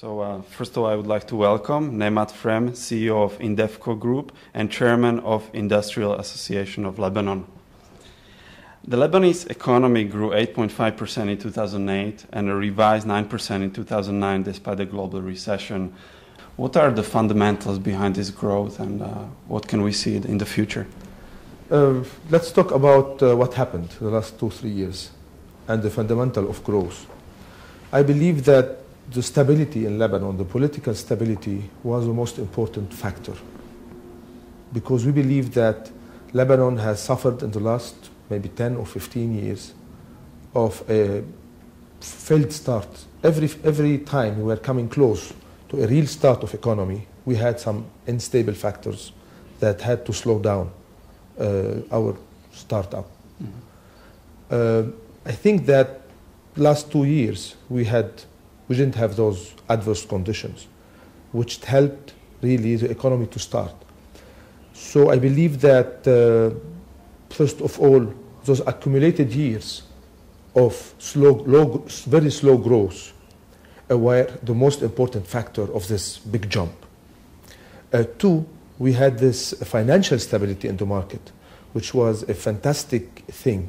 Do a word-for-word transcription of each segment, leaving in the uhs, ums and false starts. So uh, first of all, I would like to welcome Neemat Frem, C E O of INDEVCO Group and Chairman of Industrial Association of Lebanon. The Lebanese economy grew eight point five percent in two thousand eight and a revised nine percent in two thousand nine despite the global recession. What are the fundamentals behind this growth and uh, what can we see in the future? Uh, let's talk about uh, what happened in the last two, three years and the fundamental of growth. I believe that the stability in Lebanon, the political stability, was the most important factor, because we believe that Lebanon has suffered in the last maybe ten or fifteen years of a failed start. Every, every time we were coming close to a real start of economy, we had some unstable factors that had to slow down uh, our startup. Mm-hmm. uh, I think that last two years we had We didn't have those adverse conditions, which helped really the economy to start. So I believe that, uh, first of all, those accumulated years of slow, low, very slow growth uh, were the most important factor of this big jump. Uh, two, we had this financial stability in the market, which was a fantastic thing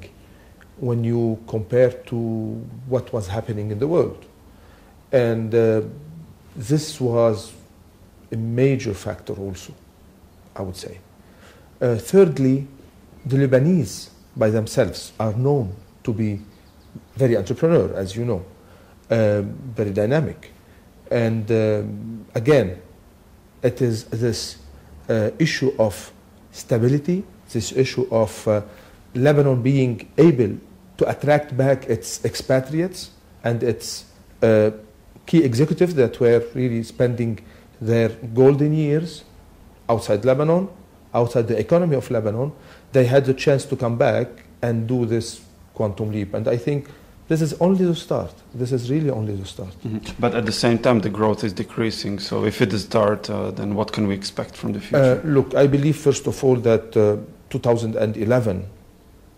when you compare to what was happening in the world. And uh, this was a major factor also, I would say. Uh, thirdly, the Lebanese by themselves are known to be very entrepreneur, as you know, uh, very dynamic. And uh, again, it is this uh, issue of stability, this issue of uh, Lebanon being able to attract back its expatriates and its uh, key executives that were really spending their golden years outside Lebanon, outside the economy of Lebanon. They had the chance to come back and do this quantum leap. And I think this is only the start. This is really only the start. Mm-hmm. But at the same time, the growth is decreasing. So if it is start, uh, then what can we expect from the future? Uh, look, I believe, first of all, that uh, two thousand eleven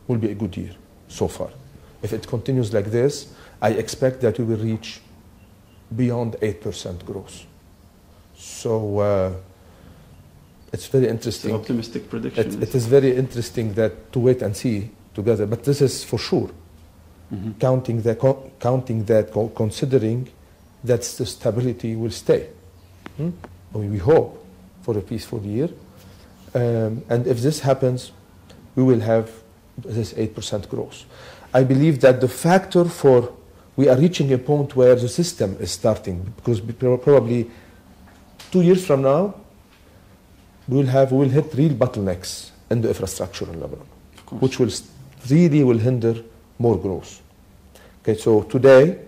will be a good year so far. If it continues like this, I expect that we will reach beyond eight percent growth. So uh, it's very interesting. It's an optimistic prediction. It, it is very interesting that to wait and see together. But this is for sure, mm-hmm. counting, the, co counting that, co considering that the stability will stay. Hmm? I mean, we hope for a peaceful year. Um, and if this happens, we will have this eight percent growth. I believe that the factor for we are reaching a point where the system is starting, because probably two years from now, we will have we will hit real bottlenecks in the infrastructure in Lebanon, which will really will hinder more growth. Okay, so today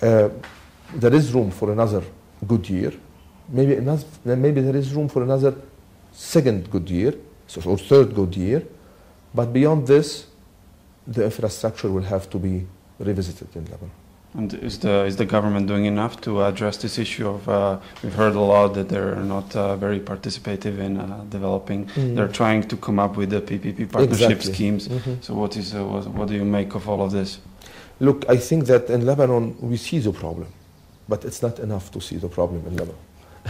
uh, there is room for another good year, maybe another, maybe there is room for another second good year, so or third good year, but beyond this, the infrastructure will have to be revisited in Lebanon. And is the, is the government doing enough to address this issue of, uh, we've heard a lot that they're not uh, very participative in uh, developing, mm. they're trying to come up with the P P P partnership exactly. schemes. Mm-hmm. So what, is, uh, what, what do you make of all of this? Look, I think that in Lebanon we see the problem, but it's not enough to see the problem in Lebanon.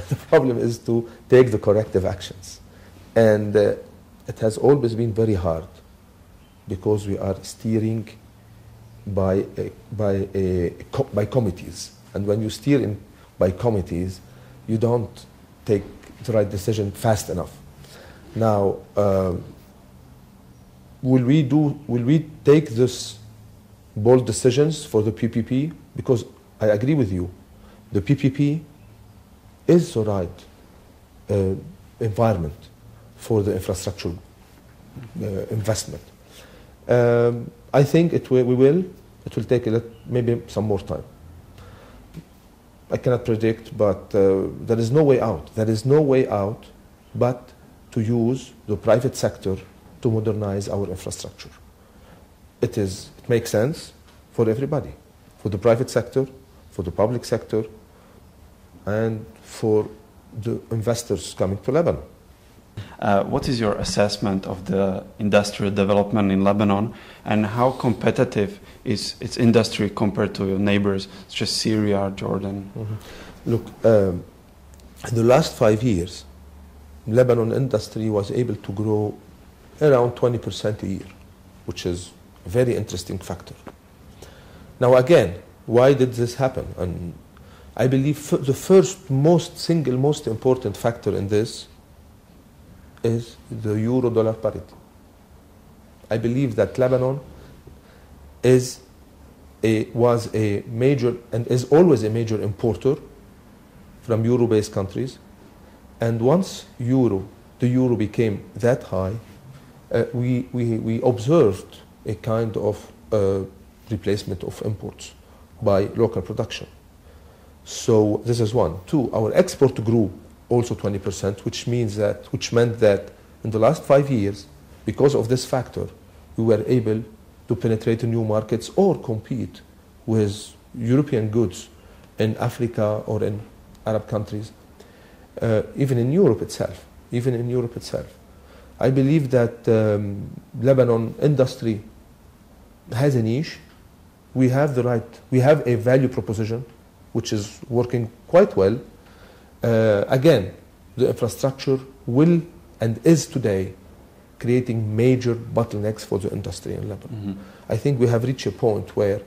The problem is to take the corrective actions. And uh, it has always been very hard because we are steering by a, by a, by committees, and when you steer in by committees, you don't take the right decision fast enough. Now, uh, will we do? Will we take this bold decisions for the P P P? Because I agree with you, the P P P is the right uh, environment for the infrastructure uh, investment. Um, I think it will, we will, it will take a little, maybe some more time. I cannot predict, but uh, there is no way out. There is no way out but to use the private sector to modernize our infrastructure. It is, it makes sense for everybody, for the private sector, for the public sector, and for the investors coming to Lebanon. Uh, what is your assessment of the industrial development in Lebanon, and how competitive is its industry compared to your neighbors, such as Syria, Jordan? Mm-hmm. Look, um, in the last five years, Lebanon industry was able to grow around twenty percent a year, which is a very interesting factor. Now again, why did this happen? And I believe the first, most single, most important factor in this is the euro-dollar parity. I believe that Lebanon is a, was a major and is always a major importer from euro-based countries, and once euro, the euro became that high, uh, we, we, we observed a kind of uh, replacement of imports by local production. So this is one. Two, our export grew also twenty percent, which means that, which meant that in the last five years, because of this factor, we were able to penetrate new markets or compete with European goods in Africa or in Arab countries, uh, even in Europe itself. Even in Europe itself, I believe that um, Lebanon industry has a niche. We have the right. We have a value proposition, which is working quite well. Uh, again, the infrastructure will and is today creating major bottlenecks for the industry in Lebanon. Mm-hmm. I think we have reached a point where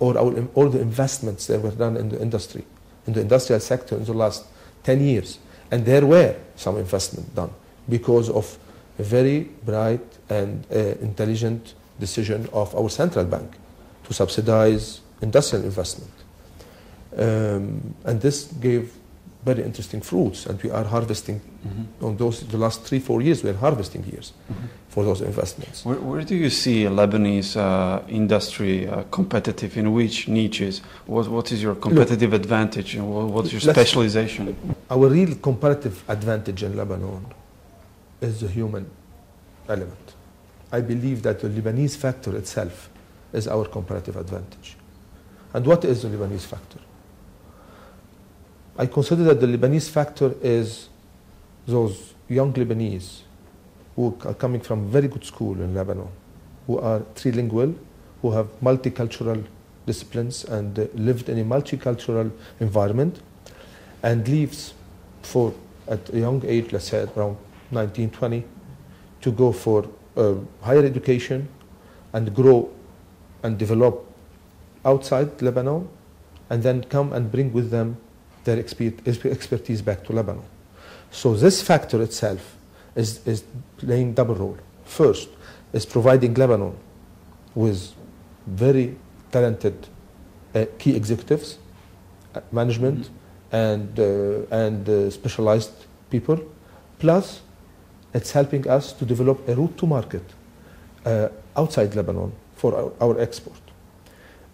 all, our, all the investments that were done in the industry, in the industrial sector in the last ten years, and there were some investment done because of a very bright and uh, intelligent decision of our central bank to subsidize industrial investment. Um, and this gave very interesting fruits, and we are harvesting mm-hmm. on those. The last three, four years, we are harvesting years mm-hmm. for those investments. Where, where do you see Lebanese uh, industry uh, competitive? In which niches? What, what is your competitive Look, advantage, and what, what's your specialization? Our real comparative advantage in Lebanon is the human element. I believe that the Lebanese factor itself is our comparative advantage. And what is the Lebanese factor? I consider that the Lebanese factor is those young Lebanese who are coming from very good school in Lebanon, who are trilingual, who have multicultural disciplines and uh, lived in a multicultural environment, and leaves for at a young age, let's say around nineteen, twenty, to go for uh, higher education and grow and develop outside Lebanon, and then come and bring with them their expertise back to Lebanon. So this factor itself is, is playing double role. First, is providing Lebanon with very talented uh, key executives, uh, management, mm-hmm. and, uh, and uh, specialized people. Plus, it's helping us to develop a route to market uh, outside Lebanon for our, our export.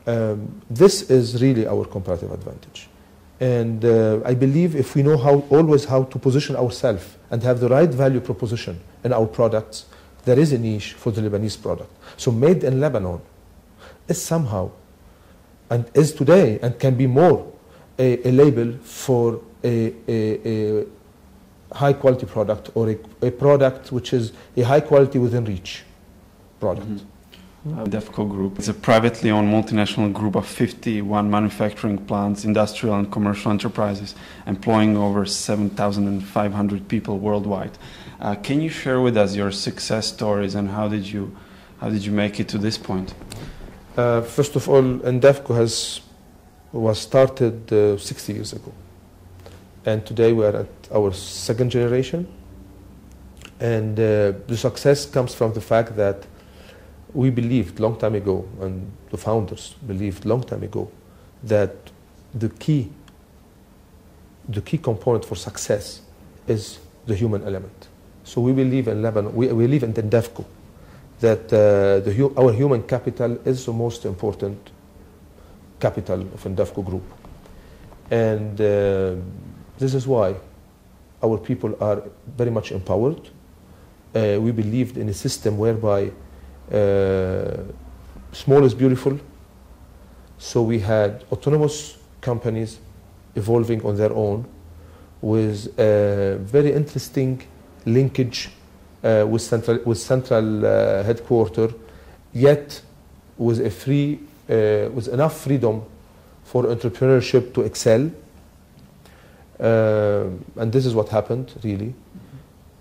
Um, this is really our comparative advantage. And uh, I believe if we know how, always how to position ourselves and have the right value proposition in our products, there is a niche for the Lebanese product. So made in Lebanon is somehow, and is today, and can be more, a, a label for a, a, a high-quality product, or a, a product which is a high-quality within-reach product. Mm-hmm. Uh, DEFCO Group is a privately owned multinational group of fifty-one manufacturing plants, industrial and commercial enterprises, employing over seven thousand five hundred people worldwide. Uh, can you share with us your success stories, and how did you, how did you make it to this point? Uh, first of all, INDEVCO has was started uh, sixty years ago, and today we are at our second generation. And uh, the success comes from the fact that we believed long time ago, and the founders believed long time ago, that the key, the key component for success is the human element. So we believe in Lebanon, we, we believe in INDEVCO, that uh, the, our human capital is the most important capital of INDEVCO Group. And uh, this is why our people are very much empowered. Uh, we believed in a system whereby Uh, small is beautiful. So we had autonomous companies evolving on their own with uh, very interesting linkage uh, with central, with central uh, headquarter, yet with a free, uh, with enough freedom for entrepreneurship to excel. Uh, and this is what happened, really. Mm-hmm.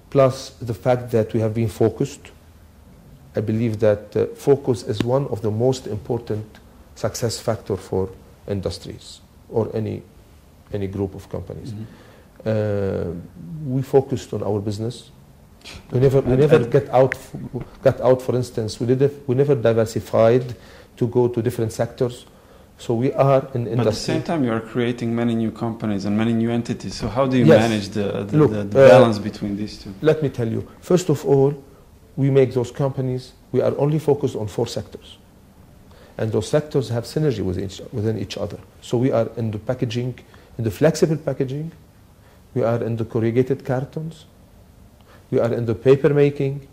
Plus the fact that we have been focused. I believe that uh, focus is one of the most important success factor for industries or any, any group of companies. Mm-hmm. uh, we focused on our business. We never, we never get out, got out, for instance, we, did, we never diversified to go to different sectors. So we are in industry. But at the same time, you are creating many new companies and many new entities. So how do you yes. manage the, the, Look, the, the balance uh, between these two? Let me tell you. First of all, we make those companies, we are only focused on four sectors. And those sectors have synergy within each, within each other. So we are in the packaging, in the flexible packaging. We are in the corrugated cartons. We are in the paper making.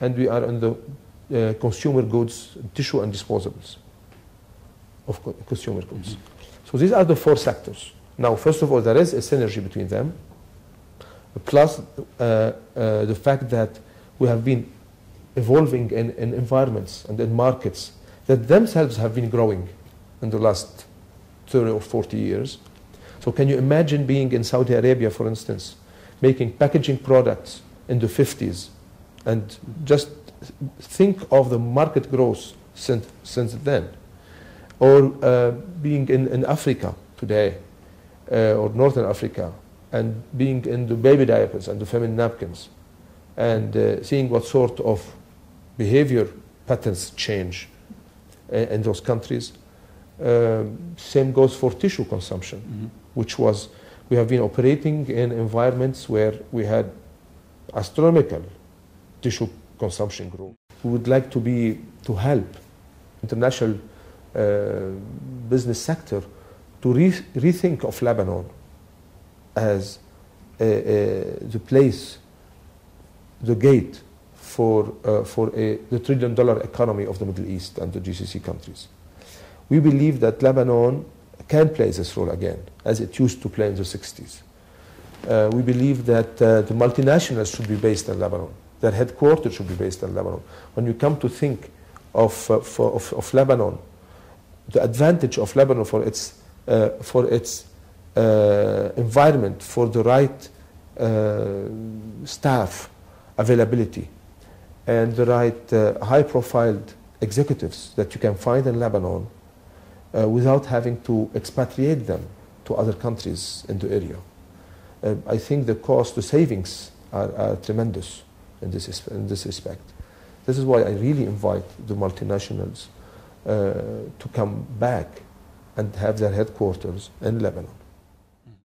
And we are in the uh, consumer goods, tissue and disposables. Of consumer goods. Mm-hmm. So these are the four sectors. Now, first of all, there is a synergy between them, plus uh, uh, the fact that we have been evolving in, in environments and in markets that themselves have been growing in the last thirty or forty years. So can you imagine being in Saudi Arabia, for instance, making packaging products in the fifties, and just think of the market growth since, since then. Or uh, being in, in Africa today, uh, or Northern Africa, and being in the baby diapers and the feminine napkins, and uh, seeing what sort of behavior patterns change uh, in those countries. Uh, same goes for tissue consumption, mm-hmm. which was, we have been operating in environments where we had astronomical tissue consumption growth. We would like to be, to help international Uh, business sector to re rethink of Lebanon as uh, uh, the place, the gate for, uh, for a, the trillion dollar economy of the Middle East and the G C C countries. We believe that Lebanon can play this role again, as it used to play in the sixties. Uh, we believe that uh, the multinationals should be based in Lebanon. Their headquarters should be based in Lebanon. When you come to think of, uh, for, of, of Lebanon, the advantage of Lebanon for its, uh, for its uh, environment, for the right uh, staff availability, and the right uh, high-profiled executives that you can find in Lebanon uh, without having to expatriate them to other countries in the area. Uh, I think the cost, the savings are, are tremendous in this, in this respect. This is why I really invite the multinationals Uh, to come back and have their headquarters in Lebanon.